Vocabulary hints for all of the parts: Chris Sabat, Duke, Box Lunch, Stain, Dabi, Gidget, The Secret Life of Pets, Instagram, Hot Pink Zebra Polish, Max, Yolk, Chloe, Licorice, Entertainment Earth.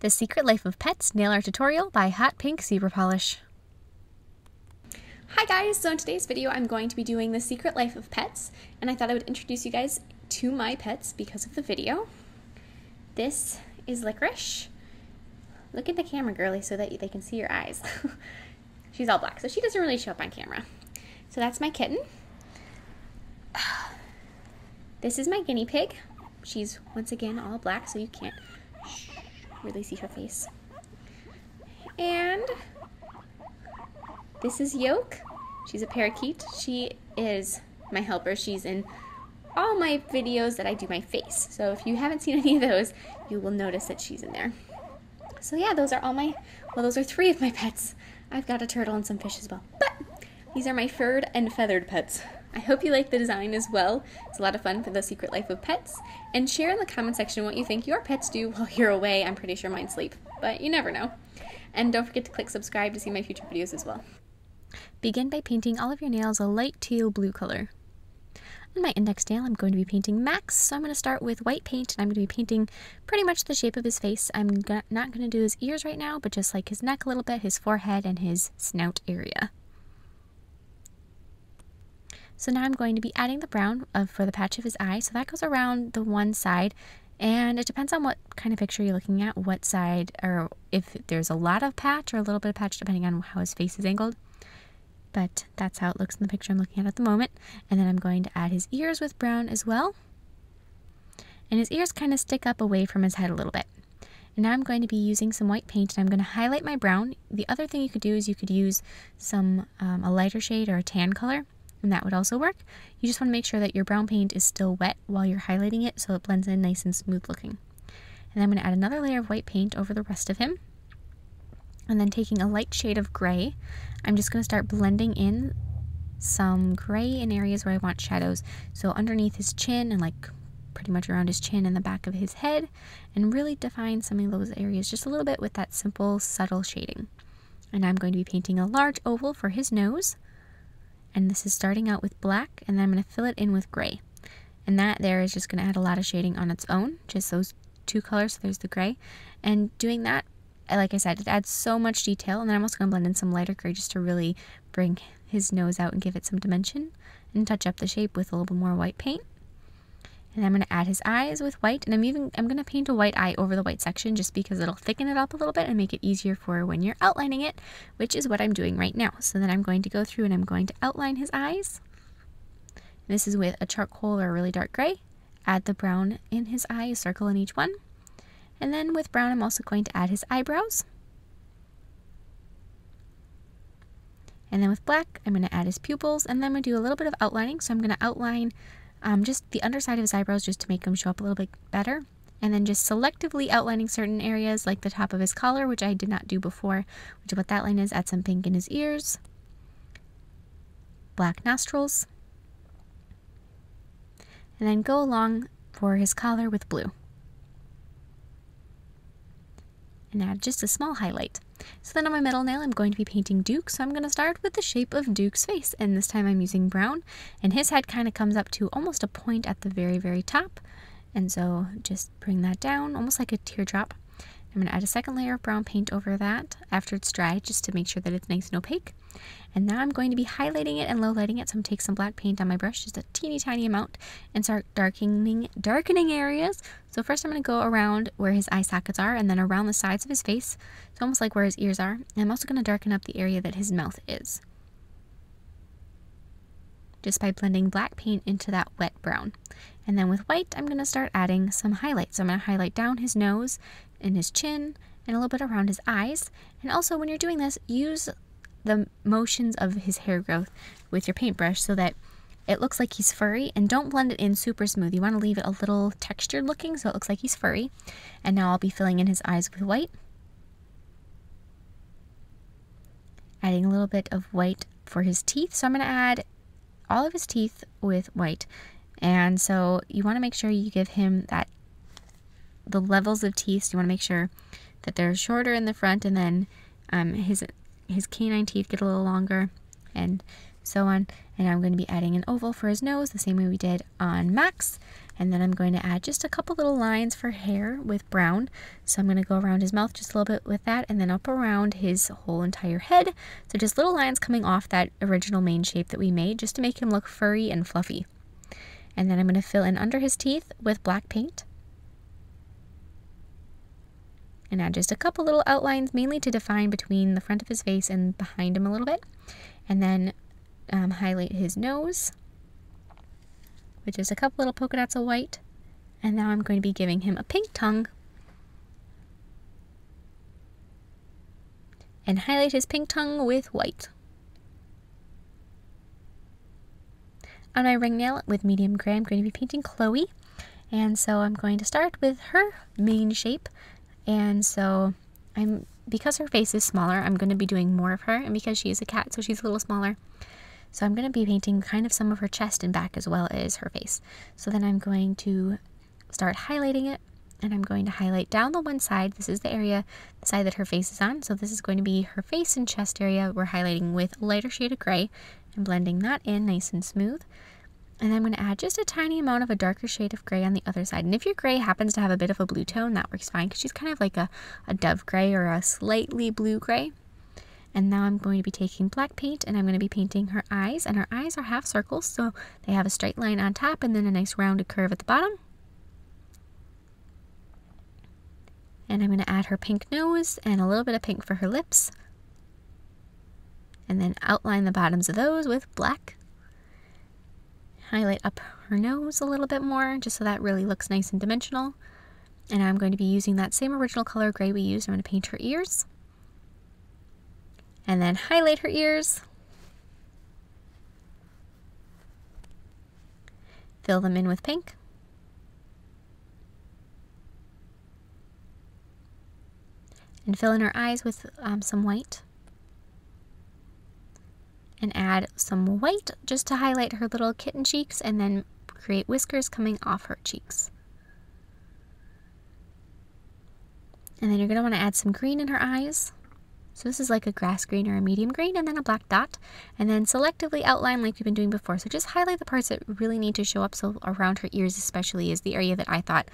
The Secret Life of Pets Nail Art Tutorial by Hot Pink Zebra Polish. Hi guys, so in today's video I'm going to be doing The Secret Life of Pets, and I thought I would introduce you guys to my pets because of the video. This is Licorice. Look at the camera, girly, so that they can see your eyes. She's all black, so she doesn't really show up on camera. So that's my kitten. This is my guinea pig. She's, once again, all black, so you can't really see her face. And this is Yolk. She's a parakeet. She is my helper. She's in all my videos that I do my face. So if you haven't seen any of those, you will notice that she's in there. So yeah, those are all my, well, those are three of my pets. I've got a turtle and some fish as well. But these are my furred and feathered pets. I hope you like the design as well. It's a lot of fun for The Secret Life of Pets. And share in the comment section what you think your pets do while you're away. I'm pretty sure mine sleep, but you never know. And don't forget to click subscribe to see my future videos as well. Begin by painting all of your nails a light teal blue color. On my index nail, I'm going to be painting Max, so I'm going to start with white paint, and I'm going to be painting pretty much the shape of his face. I'm not going to do his ears right now, but just like his neck a little bit, his forehead, and his snout area. So now I'm going to be adding the brown for the patch of his eye, so that goes around the one side, and it depends on what kind of picture you're looking at, what side, or if there's a lot of patch or a little bit of patch, depending on how his face is angled. But that's how it looks in the picture I'm looking at the moment. And then I'm going to add his ears with brown as well. And his ears kind of stick up away from his head a little bit. And now I'm going to be using some white paint, and I'm going to highlight my brown. The other thing you could do is you could use some a lighter shade or a tan color, and that would also work. You just want to make sure that your brown paint is still wet while you're highlighting it, so it blends in nice and smooth looking. And then I'm going to add another layer of white paint over the rest of him. And then taking a light shade of gray, I'm just going to start blending in some gray in areas where I want shadows. So underneath his chin and like pretty much around his chin and the back of his head, and really define some of those areas just a little bit with that simple, subtle shading. And I'm going to be painting a large oval for his nose. And this is starting out with black, and then I'm going to fill it in with gray. And that there is just going to add a lot of shading on its own, just those two colors. So there's the gray. And doing that, like I said, it adds so much detail. And then I'm also going to blend in some lighter gray just to really bring his nose out and give it some dimension, and touch up the shape with a little bit more white paint. And I'm going to add his eyes with white, and I'm going to paint a white eye over the white section just because it'll thicken it up a little bit and make it easier for when you're outlining it, which is what I'm doing right now. So then I'm going to go through and I'm going to outline his eyes. And this is with a charcoal or a really dark gray. Add the brown in his eye, a circle in each one. And then with brown, I'm also going to add his eyebrows. And then with black, I'm going to add his pupils. And then I'm going to do a little bit of outlining. So I'm going to outline just the underside of his eyebrows just to make them show up a little bit better. And then just selectively outlining certain areas like the top of his collar, which I did not do before, which is what that line is. Add some pink in his ears. Black nostrils. And then go along for his collar with blue. And add just a small highlight. So then on my middle nail, I'm going to be painting Duke, so I'm going to start with the shape of Duke's face, and this time I'm using brown, and his head kind of comes up to almost a point at the very, very top, and so just bring that down, almost like a teardrop. I'm going to add a second layer of brown paint over that after it's dry, just to make sure that it's nice and opaque. And now I'm going to be highlighting it and low lighting it, so I'm going to take some black paint on my brush, just a teeny tiny amount, and start darkening areas. So first I'm going to go around where his eye sockets are, and then around the sides of his face, so almost like where his ears are. And I'm also going to darken up the area that his mouth is, just by blending black paint into that wet brown. And then with white, I'm going to start adding some highlights. So I'm going to highlight down his nose and his chin and a little bit around his eyes. And also when you're doing this, use the motions of his hair growth with your paintbrush so that it looks like he's furry, and don't blend it in super smooth. You want to leave it a little textured looking so it looks like he's furry. And now I'll be filling in his eyes with white. Adding a little bit of white for his teeth. So I'm going to add all of his teeth with white. And so you want to make sure you give him that the levels of teeth. So you want to make sure that they're shorter in the front, and then his canine teeth get a little longer, and so on. And I'm going to be adding an oval for his nose the same way we did on Max. And then I'm going to add just a couple little lines for hair with brown. So I'm going to go around his mouth just a little bit with that, and then up around his whole entire head. So just little lines coming off that original mane shape that we made, just to make him look furry and fluffy. And then I'm going to fill in under his teeth with black paint. And add just a couple little outlines, mainly to define between the front of his face and behind him a little bit. And then highlight his nose with just a couple little polka dots of white. And now I'm going to be giving him a pink tongue. And highlight his pink tongue with white. On my ring nail with medium gray, I'm going to be painting Chloe. And so I'm going to start with her mane shape. And so because her face is smaller, I'm going to be doing more of her, and because she is a cat, so she's a little smaller. So I'm going to be painting kind of some of her chest and back as well as her face. So then I'm going to start highlighting it, and I'm going to highlight down the one side. This is the area, the side that her face is on. So this is going to be her face and chest area. We're highlighting with a lighter shade of gray and blending that in nice and smooth. And I'm going to add just a tiny amount of a darker shade of gray on the other side. And if your gray happens to have a bit of a blue tone, that works fine, because she's kind of like a dove gray or a slightly blue gray. And now I'm going to be taking black paint, and I'm going to be painting her eyes. And her eyes are half circles, so they have a straight line on top and then a nice rounded curve at the bottom. And I'm going to add her pink nose and a little bit of pink for her lips. And then outline the bottoms of those with black. Highlight up her nose a little bit more, just so that really looks nice and dimensional. And I'm going to be using that same original color gray we used. I'm going to paint her ears. And then highlight her ears. Fill them in with pink. And fill in her eyes with some white. And add some white just to highlight her little kitten cheeks, and then create whiskers coming off her cheeks. And then you're going to want to add some green in her eyes. So this is like a grass green or a medium green, and then a black dot. And then selectively outline like we've been doing before. So just highlight the parts that really need to show up. So around her ears especially is the area that I thought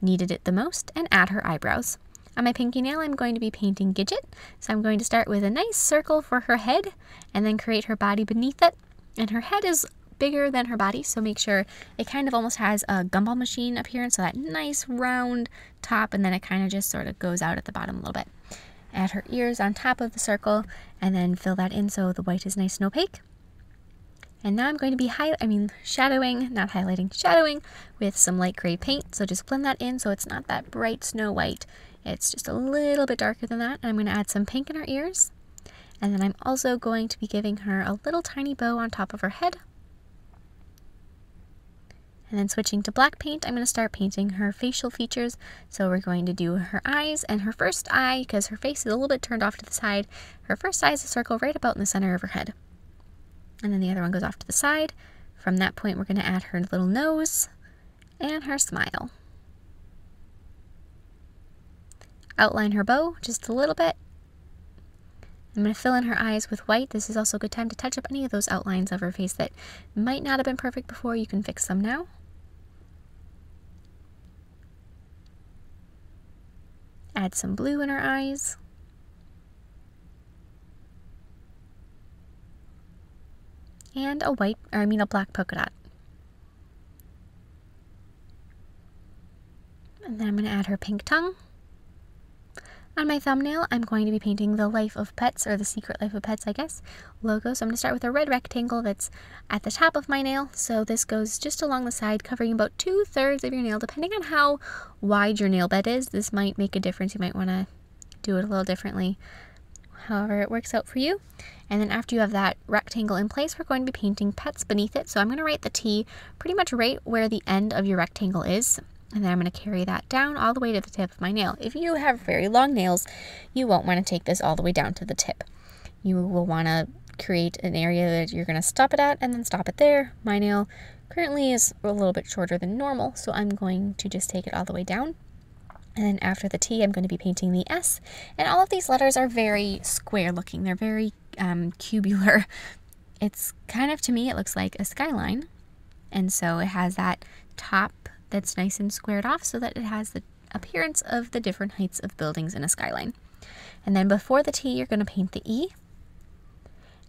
needed it the most. And add her eyebrows. On my pinky nail, I'm going to be painting Gidget. So I'm going to start with a nice circle for her head, and then create her body beneath it. And her head is bigger than her body, so make sure it kind of almost has a gumball machine appearance. So that nice round top, and then it kind of just sort of goes out at the bottom a little bit. Add her ears on top of the circle, and then fill that in so the white is nice and opaque. And now I'm going to be shadowing with some light gray paint. So just blend that in so it's not that bright snow white. It's just a little bit darker than that. And I'm going to add some pink in her ears. And then I'm also going to be giving her a little tiny bow on top of her head. And then switching to black paint, I'm going to start painting her facial features. So we're going to do her eyes and her first eye, because her face is a little bit turned off to the side. Her first eye is a circle right about in the center of her head. And then the other one goes off to the side. From that point, we're going to add her little nose and her smile. Outline her bow just a little bit. I'm going to fill in her eyes with white. This is also a good time to touch up any of those outlines of her face that might not have been perfect before. You can fix them now. Add some blue in her eyes. And a black polka dot. And then I'm going to add her pink tongue. On my thumbnail, I'm going to be painting the Life of Pets, or the Secret Life of Pets, I guess, logo. So I'm going to start with a red rectangle that's at the top of my nail. So this goes just along the side, covering about 2/3 of your nail. Depending on how wide your nail bed is, this might make a difference. You might want to do it a little differently, however it works out for you. And then after you have that rectangle in place, we're going to be painting pets beneath it. So I'm going to write the T pretty much right where the end of your rectangle is. And then I'm going to carry that down all the way to the tip of my nail. If you have very long nails, you won't want to take this all the way down to the tip. You will want to create an area that you're going to stop it at, and then stop it there. My nail currently is a little bit shorter than normal, so I'm going to just take it all the way down. And then after the T, I'm going to be painting the S. And all of these letters are very square looking. They're very cubular. It's kind of, to me, it looks like a skyline. And so it has that top that's nice and squared off so that it has the appearance of the different heights of buildings in a skyline. And then before the T, you're going to paint the E.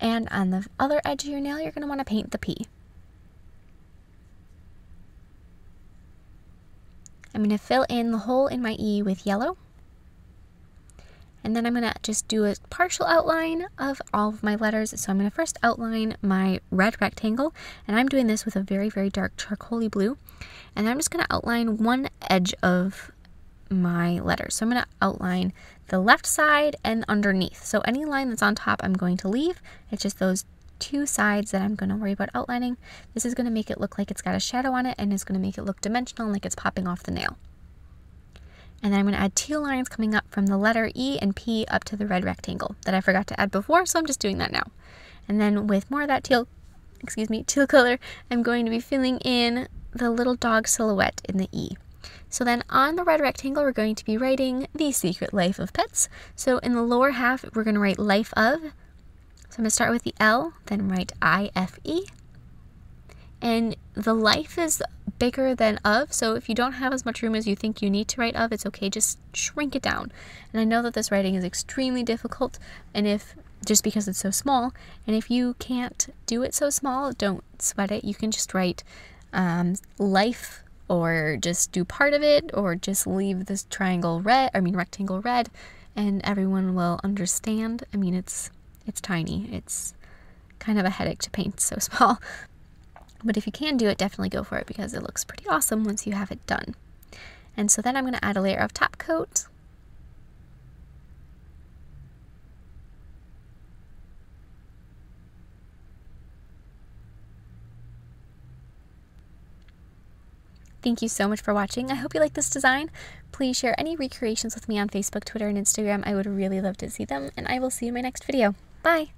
And on the other edge of your nail, you're going to want to paint the P. I'm going to fill in the hole in my E with yellow. And then I'm going to just do a partial outline of all of my letters. So I'm going to first outline my red rectangle, and I'm doing this with a very, very dark charcoaly blue. And I'm just going to outline one edge of my letters. So I'm going to outline the left side and underneath. So any line that's on top I'm going to leave. It's just those two sides that I'm going to worry about outlining. This is going to make it look like it's got a shadow on it, and it's going to make it look dimensional, like it's popping off the nail. And then I'm going to add two lines coming up from the letter E and P up to the red rectangle that I forgot to add before, so I'm just doing that now. And then with more of that teal color, I'm going to be filling in the little dog silhouette in the E. So then on the red rectangle, we're going to be writing The Secret Life of Pets. So in the lower half, we're going to write Life of. So I'm going to start with the L, then write I-F-E. And the life is bigger than of, so if you don't have as much room as you think you need to write of, it's okay, just shrink it down. And I know that this writing is extremely difficult, and just because it's so small, and if you can't do it so small, don't sweat it. You can just write life, or just do part of it, or just leave this rectangle red, and everyone will understand. I mean, it's tiny. It's kind of a headache to paint so small. But if you can do it, definitely go for it, because it looks pretty awesome once you have it done. And so then I'm going to add a layer of top coat. Thank you so much for watching. I hope you like this design. Please share any recreations with me on Facebook, Twitter, and Instagram. I would really love to see them, and I will see you in my next video. Bye!